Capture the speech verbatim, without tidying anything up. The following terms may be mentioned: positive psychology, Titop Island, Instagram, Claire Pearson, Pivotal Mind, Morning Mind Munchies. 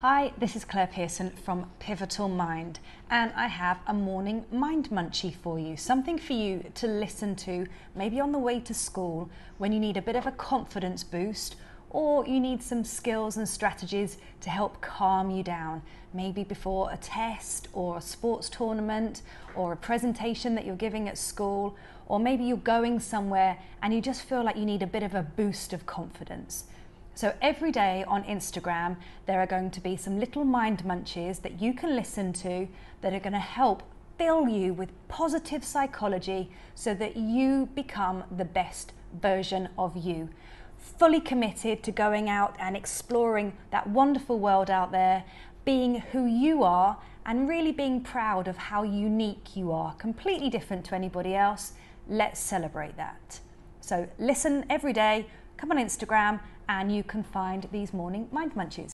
Hi, this is Claire Pearson from Pivotal Mind, and I have a morning mind munchie for you, something for you to listen to maybe on the way to school when you need a bit of a confidence boost or you need some skills and strategies to help calm you down, maybe before a test or a sports tournament or a presentation that you're giving at school, or maybe you're going somewhere and you just feel like you need a bit of a boost of confidence. So every day on Instagram, there are going to be some little mind munchies that you can listen to that are going to help fill you with positive psychology so that you become the best version of you. Fully committed to going out and exploring that wonderful world out there, being who you are and really being proud of how unique you are, completely different to anybody else. Let's celebrate that. So listen every day, come on Instagram, and you can find these morning mind munchies.